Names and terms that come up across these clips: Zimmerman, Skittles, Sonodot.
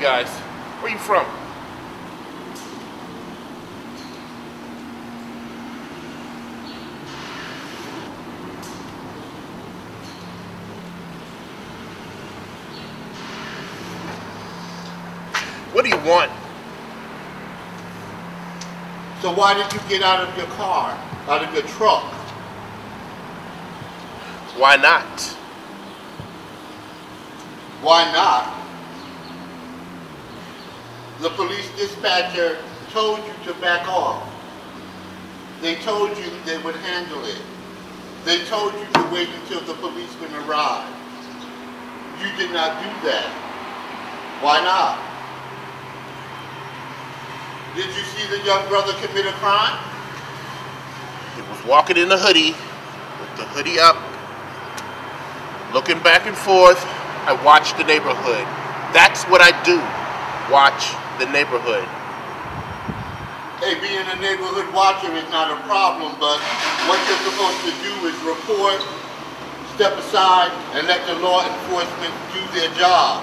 you guys. Where you from? What do you want? So why did you get out of your car, out of your truck? Why not? Why not? The police dispatcher told you to back off. They told you they would handle it. They told you to wait until the policeman arrived. You did not do that. Why not? Did you see the young brother commit a crime? He was walking in a hoodie, with the hoodie up, looking back and forth. I watched the neighborhood. That's what I do, watch the neighborhood. Hey, being a neighborhood watcher is not a problem, but what you're supposed to do is report, step aside, and let the law enforcement do their job.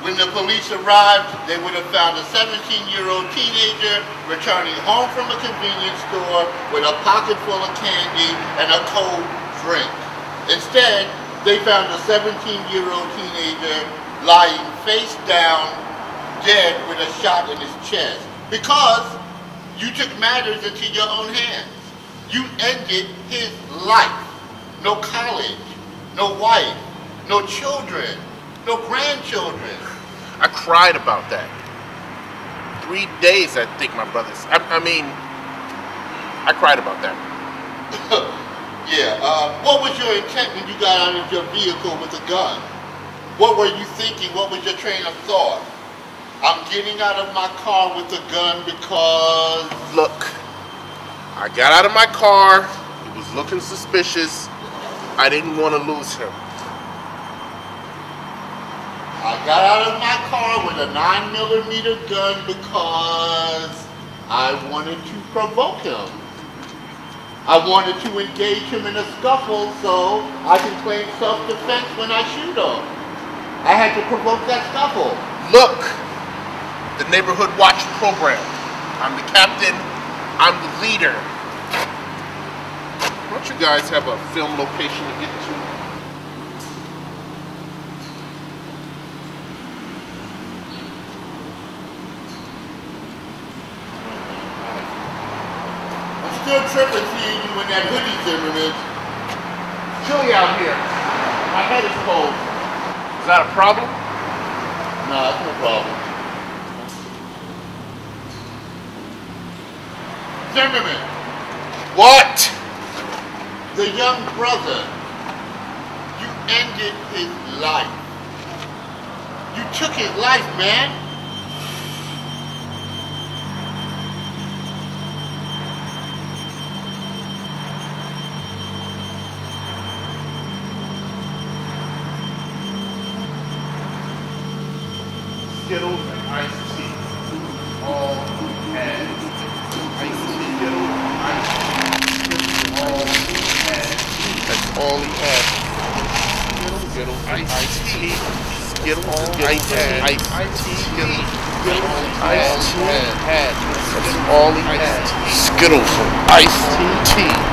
When the police arrived, they would have found a 17-year-old teenager returning home from a convenience store with a pocket full of candy and a cold drink. Instead, they found a 17-year-old teenager lying face down, dead with a shot in his chest. Because you took matters into your own hands. You ended his life. No college, no wife, no children, no grandchildren. I cried about that. 3 days, I think, my brothers. I cried about that. Yeah. What was your intent when you got out of your vehicle with a gun? What were you thinking? What was your train of thought? I'm getting out of my car with a gun because... Look, I got out of my car. He was looking suspicious. I didn't want to lose him. I got out of my car with a 9mm gun because I wanted to provoke him. I wanted to engage him in a scuffle so I can claim self-defense when I shoot him. I had to provoke that scuffle. Look, the Neighborhood Watch program. I'm the captain, I'm the leader. Why don't you guys have a film location to get to? Still tripping seeing you in that hoodie, Zimmerman. It's chilly out here. My head is cold. Is that a problem? No, it's no problem. Zimmerman. What? The young brother. You ended his life. You took his life, man. Skittles and iced tea. All who can. Iced tea, Skittles, iced tea. All who can. That's all he has. Skittles, iced tea. Skittles, iced tea. Skittles, iced tea. That's all he has. Skittles, iced tea.